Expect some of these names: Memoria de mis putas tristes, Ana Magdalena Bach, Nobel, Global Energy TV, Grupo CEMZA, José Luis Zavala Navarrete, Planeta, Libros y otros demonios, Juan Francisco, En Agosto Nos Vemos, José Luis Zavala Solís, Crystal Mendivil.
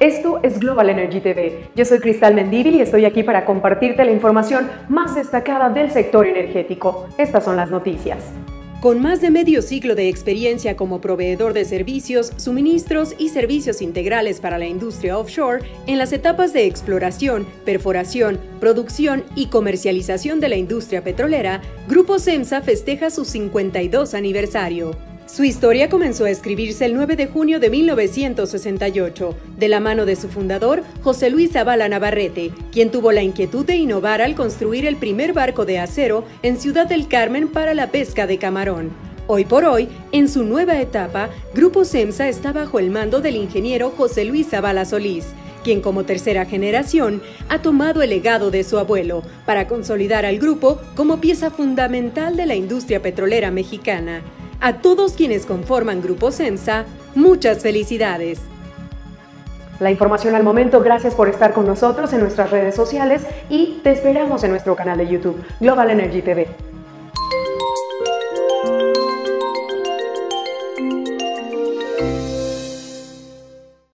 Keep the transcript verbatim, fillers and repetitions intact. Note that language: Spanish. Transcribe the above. Esto es Global Energy T V. Yo soy Crystal Mendivil y estoy aquí para compartirte la información más destacada del sector energético. Estas son las noticias. Con más de medio siglo de experiencia como proveedor de servicios, suministros y servicios integrales para la industria offshore, en las etapas de exploración, perforación, producción y comercialización de la industria petrolera, Grupo CEMZA festeja su cincuenta y dos aniversario. Su historia comenzó a escribirse el nueve de junio de mil novecientos sesenta y ocho, de la mano de su fundador, José Luis Zavala Navarrete, quien tuvo la inquietud de innovar al construir el primer barco de acero en Ciudad del Carmen para la pesca de camarón. Hoy por hoy, en su nueva etapa, Grupo CEMZA está bajo el mando del ingeniero José Luis Zavala Solís, quien como tercera generación ha tomado el legado de su abuelo para consolidar al grupo como pieza fundamental de la industria petrolera mexicana. A todos quienes conforman Grupo CEMZA, muchas felicidades. La información al momento. Gracias por estar con nosotros en nuestras redes sociales y te esperamos en nuestro canal de YouTube, Global Energy T V.